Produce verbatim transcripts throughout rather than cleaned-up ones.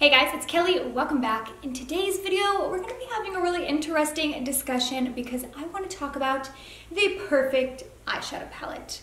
Hey guys, it's Kelly, welcome back. In today's video, we're gonna be having a really interesting discussion because I wanna talk about the perfect eyeshadow palette.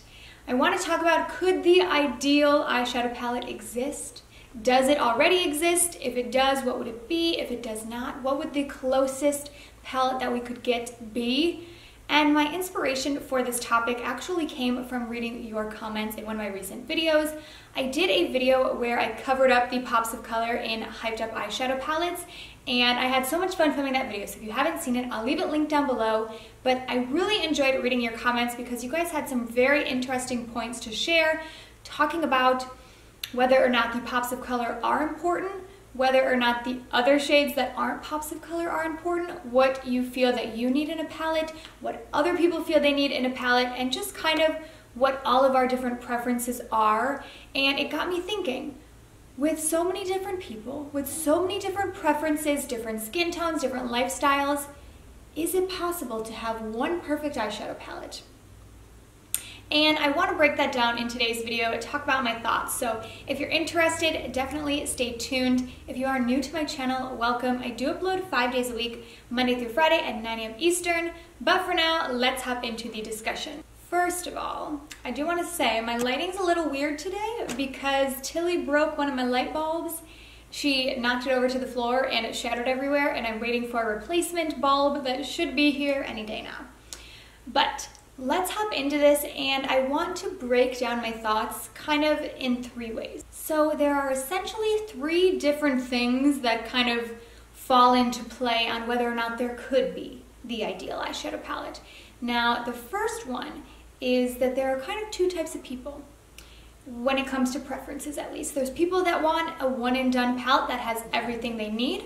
I wanna talk about, could the ideal eyeshadow palette exist? Does it already exist? If it does, what would it be? If it does not, what would the closest palette that we could get be? And my inspiration for this topic actually came from reading your comments in one of my recent videos. I did a video where I covered up the pops of color in hyped up eyeshadow palettes, and I had so much fun filming that video, so if you haven't seen it, I'll leave it linked down below. But I really enjoyed reading your comments because you guys had some very interesting points to share, talking about whether or not the pops of color are important, whether or not the other shades that aren't pops of color are important, what you feel that you need in a palette, what other people feel they need in a palette, and just kind of what all of our different preferences are. And it got me thinking, with so many different people, with so many different preferences, different skin tones, different lifestyles, is it possible to have one perfect eyeshadow palette? And I want to break that down in today's video and talk about my thoughts. So if you're interested, definitely stay tuned. If you are new to my channel, welcome. I do upload five days a week, Monday through Friday at nine A M Eastern. But for now, let's hop into the discussion. First of all, I do want to say my lighting's a little weird today because Tilly broke one of my light bulbs. She knocked it over to the floor and it shattered everywhere, and I'm waiting for a replacement bulb that should be here any day now. But let's hop into this, and I want to break down my thoughts kind of in three ways. So there are essentially three different things that kind of fall into play on whether or not there could be the ideal eyeshadow palette. Now, the first one is that there are kind of two types of people when it comes to preferences, at least. There's people that want a one-and-done palette that has everything they need,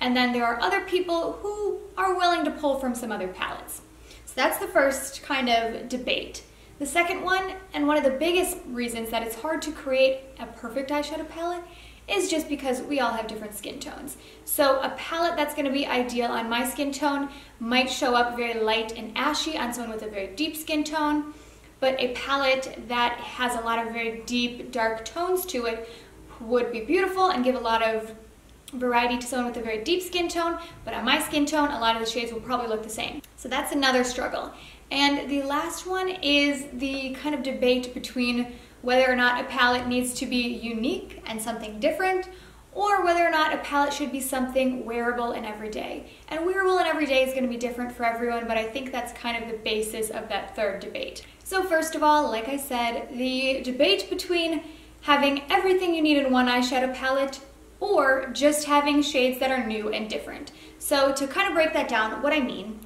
and then there are other people who are willing to pull from some other palettes. So that's the first kind of debate. The second one, and one of the biggest reasons that it's hard to create a perfect eyeshadow palette, is just because we all have different skin tones. So a palette that's gonna be ideal on my skin tone might show up very light and ashy on someone with a very deep skin tone, but a palette that has a lot of very deep, dark tones to it would be beautiful and give a lot of variety to someone with a very deep skin tone, but on my skin tone, a lot of the shades will probably look the same. So that's another struggle. And the last one is the kind of debate between whether or not a palette needs to be unique and something different, or whether or not a palette should be something wearable and everyday. And wearable and everyday is going to be different for everyone, but I think that's kind of the basis of that third debate. So first of all, like I said, the debate between having everything you need in one eyeshadow palette or just having shades that are new and different. So to kind of break that down, what I mean,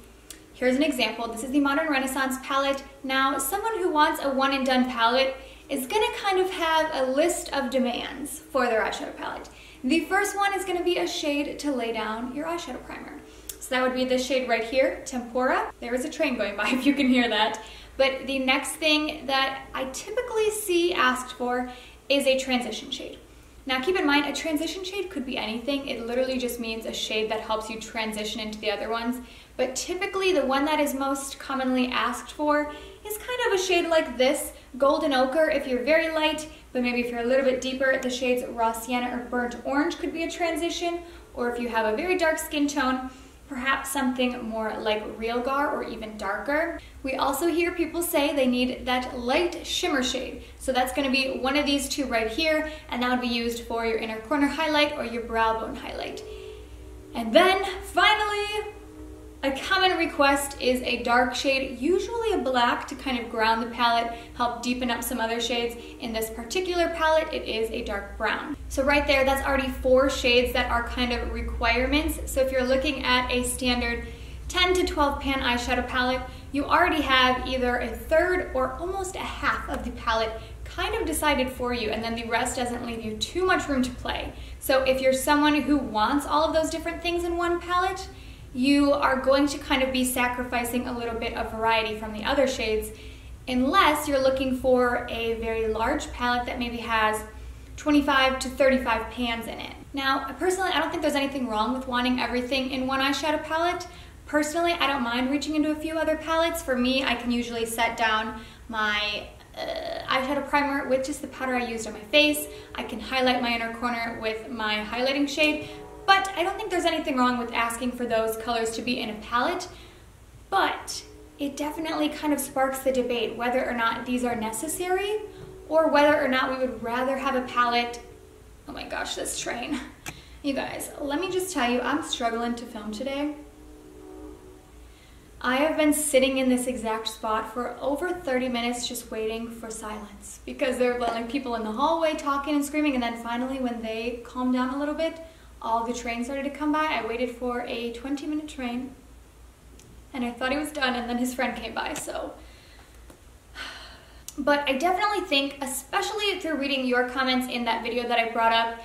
here's an example. This is the Modern Renaissance palette. Now, someone who wants a one and done palette is gonna kind of have a list of demands for their eyeshadow palette. The first one is gonna be a shade to lay down your eyeshadow primer. So that would be this shade right here, Tempora. There was a train going by, if you can hear that. But the next thing that I typically see asked for is a transition shade. Now keep in mind, a transition shade could be anything. It literally just means a shade that helps you transition into the other ones. But typically the one that is most commonly asked for is kind of a shade like this, Golden Ochre if you're very light, but maybe if you're a little bit deeper, the shades Raw Sienna or Burnt Orange could be a transition, or if you have a very dark skin tone, perhaps something more like realgar or even darker. We also hear people say they need that light shimmer shade. So that's gonna be one of these two right here, and that would be used for your inner corner highlight or your brow bone highlight. And then finally, a common request is a dark shade, usually a black, to kind of ground the palette, help deepen up some other shades. In this particular palette, it is a dark brown. So right there, that's already four shades that are kind of requirements. So if you're looking at a standard ten to twelve pan eyeshadow palette, you already have either a third or almost a half of the palette kind of decided for you, and then the rest doesn't leave you too much room to play. So if you're someone who wants all of those different things in one palette, you are going to kind of be sacrificing a little bit of variety from the other shades, unless you're looking for a very large palette that maybe has twenty-five to thirty-five pans in it. Now, personally, I don't think there's anything wrong with wanting everything in one eyeshadow palette. Personally, I don't mind reaching into a few other palettes. For me, I can usually set down my uh, eyeshadow primer, which is the powder I used on my face. I can highlight my inner corner with my highlighting shade, but I don't think there's anything wrong with asking for those colors to be in a palette, but it definitely kind of sparks the debate whether or not these are necessary or whether or not we would rather have a palette. Oh my gosh, this train. You guys, let me just tell you, I'm struggling to film today. I have been sitting in this exact spot for over thirty minutes just waiting for silence because there are like people in the hallway talking and screaming, and then finally when they calmed down a little bit, all the trains started to come by. I waited for a twenty minute train and I thought he was done, and then his friend came by, so. But I definitely think, especially through reading your comments in that video that I brought up,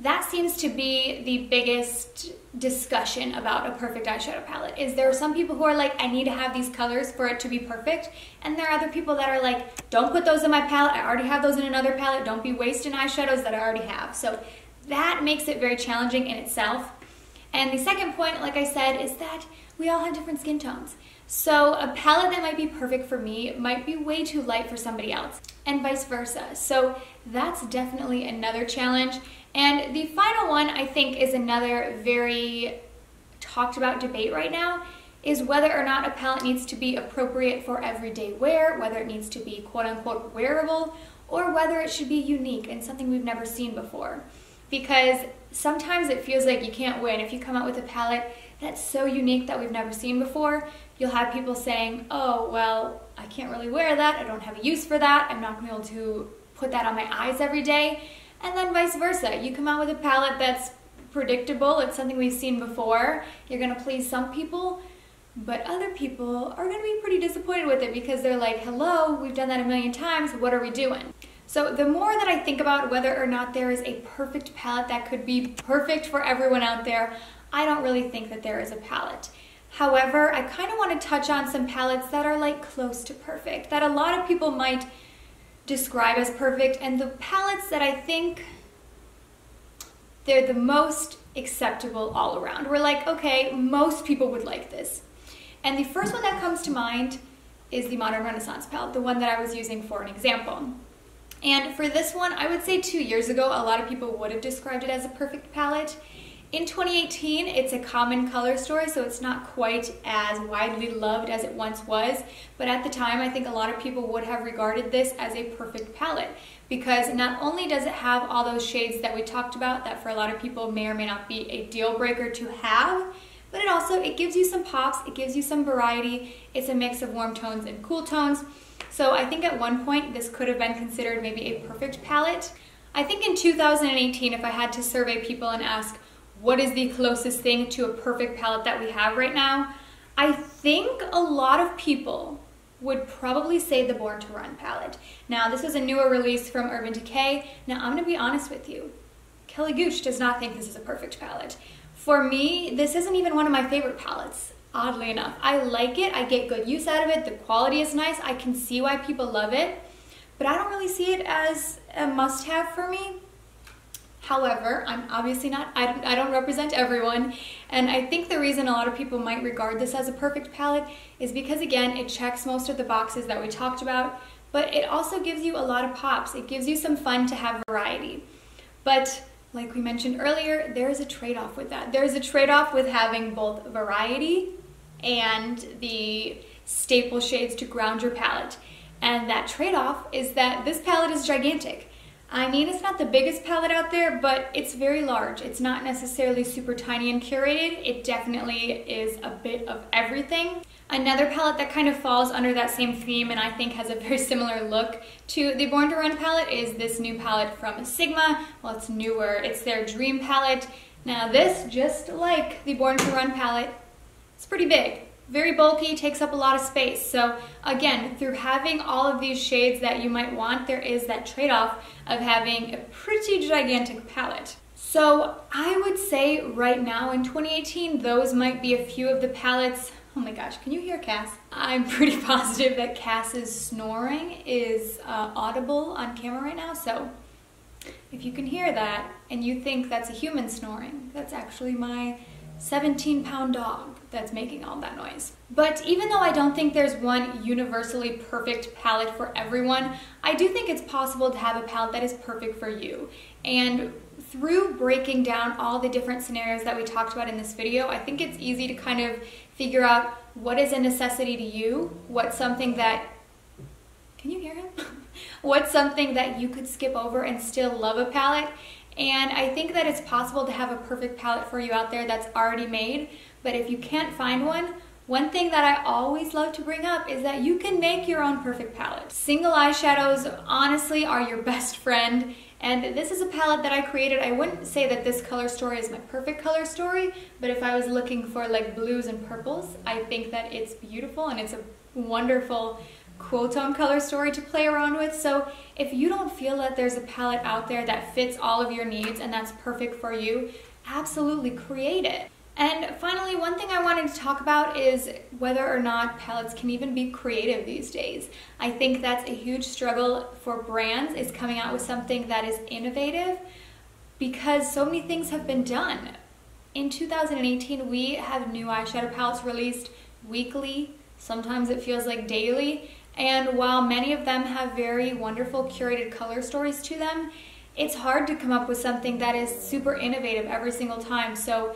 that seems to be the biggest discussion about a perfect eyeshadow palette, is there are some people who are like, I need to have these colors for it to be perfect, and there are other people that are like, don't put those in my palette, I already have those in another palette, don't be wasting eyeshadows that I already have. So that makes it very challenging in itself. And the second point, like I said, is that we all have different skin tones. So a palette that might be perfect for me might be way too light for somebody else, and vice versa. So that's definitely another challenge. And the final one, I think, is another very talked about debate right now, is whether or not a palette needs to be appropriate for everyday wear, whether it needs to be quote unquote wearable, or whether it should be unique and something we've never seen before. Because sometimes it feels like you can't win. If you come out with a palette that's so unique that we've never seen before, you'll have people saying, oh, well, I can't really wear that, I don't have a use for that, I'm not gonna be able to put that on my eyes every day. And then vice versa, you come out with a palette that's predictable, it's something we've seen before, you're gonna please some people, but other people are gonna be pretty disappointed with it because they're like, hello, we've done that a million times, what are we doing? So the more that I think about whether or not there is a perfect palette that could be perfect for everyone out there, I don't really think that there is a palette. However, I kind of want to touch on some palettes that are like close to perfect, that a lot of people might describe as perfect, and the palettes that I think they're the most acceptable all around. We're like, okay, most people would like this. And the first one that comes to mind is the Modern Renaissance palette, the one that I was using for an example. And for this one, I would say two years ago, a lot of people would have described it as a perfect palette. In twenty eighteen, it's a common color story, so it's not quite as widely loved as it once was, but at the time I think a lot of people would have regarded this as a perfect palette because not only does it have all those shades that we talked about that for a lot of people may or may not be a deal breaker to have, but it also, it gives you some pops, it gives you some variety, it's a mix of warm tones and cool tones. So I think at one point this could have been considered maybe a perfect palette. I think in two thousand eighteen, if I had to survey people and ask, what is the closest thing to a perfect palette that we have right now? I think a lot of people would probably say the Born to Run palette. Now, this is a newer release from Urban Decay. Now, I'm gonna be honest with you. Kelly Gooch does not think this is a perfect palette. For me, this isn't even one of my favorite palettes, oddly enough. I like it, I get good use out of it, the quality is nice, I can see why people love it, but I don't really see it as a must-have for me. However, I'm obviously not, I don't, I don't represent everyone, and I think the reason a lot of people might regard this as a perfect palette is because, again, it checks most of the boxes that we talked about, but it also gives you a lot of pops. It gives you some fun to have variety. But like we mentioned earlier, there is a trade-off with that. There is a trade-off with having both variety and the staple shades to ground your palette, and that trade-off is that this palette is gigantic. I mean, it's not the biggest palette out there, but it's very large. It's not necessarily super tiny and curated. It definitely is a bit of everything. Another palette that kind of falls under that same theme and I think has a very similar look to the Born to Run palette is this new palette from Sigma. Well, it's newer. It's their Dream palette. Now this, just like the Born to Run palette, it's pretty big. Very bulky, takes up a lot of space. So again, through having all of these shades that you might want, there is that trade-off of having a pretty gigantic palette. So I would say right now in twenty eighteen, those might be a few of the palettes. Oh my gosh, can you hear Cass? I'm pretty positive that Cass's snoring is uh, audible on camera right now. So if you can hear that and you think that's a human snoring, that's actually my seventeen pound dog that's making all that noise. But even though I don't think there's one universally perfect palette for everyone, I do think it's possible to have a palette that is perfect for you. And through breaking down all the different scenarios that we talked about in this video, I think it's easy to kind of figure out what is a necessity to you, what's something that, can you hear him? What's something that you could skip over and still love a palette? And I think that it's possible to have a perfect palette for you out there that's already made, but if you can't find one, one thing that I always love to bring up is that you can make your own perfect palette. Single eyeshadows, honestly, are your best friend, and this is a palette that I created. I wouldn't say that this color story is my perfect color story, but if I was looking for like blues and purples, I think that it's beautiful and it's a wonderful cool-tone color story to play around with. So if you don't feel that there's a palette out there that fits all of your needs and that's perfect for you, absolutely create it. And finally, one thing I wanted to talk about is whether or not palettes can even be creative these days. I think that's a huge struggle for brands, is coming out with something that is innovative, because so many things have been done. In two thousand eighteen, we have new eyeshadow palettes released weekly, sometimes it feels like daily, and while many of them have very wonderful curated color stories to them, it's hard to come up with something that is super innovative every single time. So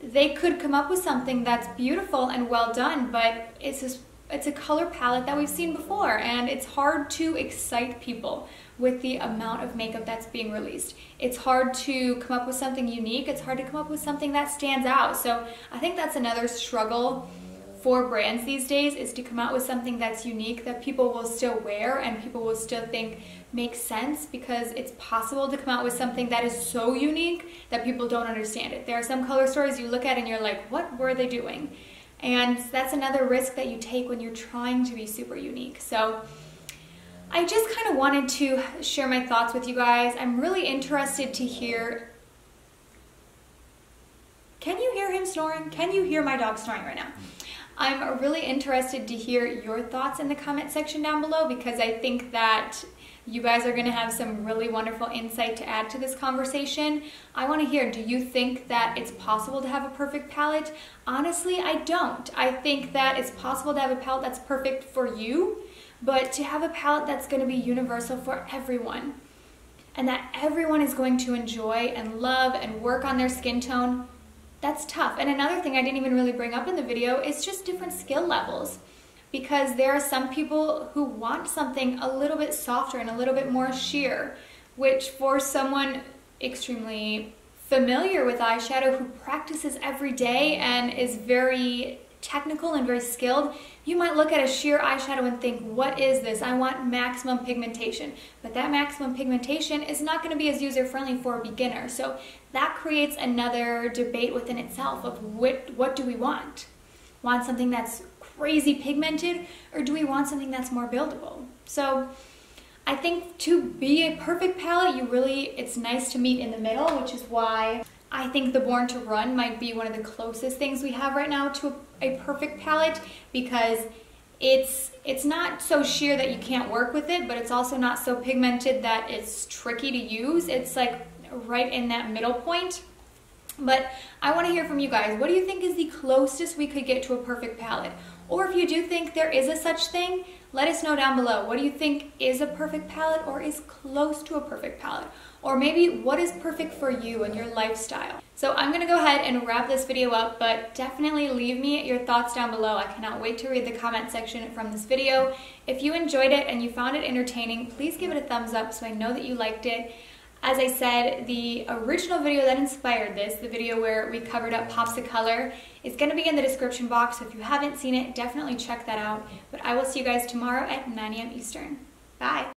they could come up with something that's beautiful and well done, but it's just, it's a color palette that we've seen before, and it's hard to excite people with the amount of makeup that's being released. It's hard to come up with something unique. It's hard to come up with something that stands out. So I think that's another struggle for brands these days, is to come out with something that's unique that people will still wear and people will still think makes sense, because it's possible to come out with something that is so unique that people don't understand it. There are some color stories you look at and you're like, what were they doing? And that's another risk that you take when you're trying to be super unique. So I just kind of wanted to share my thoughts with you guys. I'm really interested to hear. Can you hear him snoring? Can you hear my dog snoring right now? I'm really interested to hear your thoughts in the comment section down below, because I think that you guys are gonna have some really wonderful insight to add to this conversation. I wanna hear, do you think that it's possible to have a perfect palette? Honestly, I don't. I think that it's possible to have a palette that's perfect for you, but to have a palette that's gonna be universal for everyone, and that everyone is going to enjoy and love and work on their skin tone, that's tough. And another thing I didn't even really bring up in the video is just different skill levels, because there are some people who want something a little bit softer and a little bit more sheer, which for someone extremely familiar with eyeshadow who practices every day and is very technical and very skilled, you might look at a sheer eyeshadow and think, what is this? I want maximum pigmentation. But that maximum pigmentation is not going to be as user-friendly for a beginner. So that creates another debate within itself of what, what do we want? Want something that's crazy pigmented, or do we want something that's more buildable? So I think to be a perfect palette, you really, it's nice to meet in the middle, which is why I think the Born to Run might be one of the closest things we have right now to a perfect palette, because it's it's not so sheer that you can't work with it, but it's also not so pigmented that it's tricky to use. It's like right in that middle point. But I want to hear from you guys. What do you think is the closest we could get to a perfect palette? Or if you do think there is a such thing, let us know down below. What do you think is a perfect palette, or is close to a perfect palette? Or maybe what is perfect for you and your lifestyle? So I'm gonna go ahead and wrap this video up, but definitely leave me your thoughts down below. I cannot wait to read the comment section from this video. If you enjoyed it and you found it entertaining, please give it a thumbs up so I know that you liked it. As I said, the original video that inspired this, the video where we covered up Pops of Color, is going to be in the description box, so if you haven't seen it, definitely check that out. But I will see you guys tomorrow at nine A M Eastern. Bye!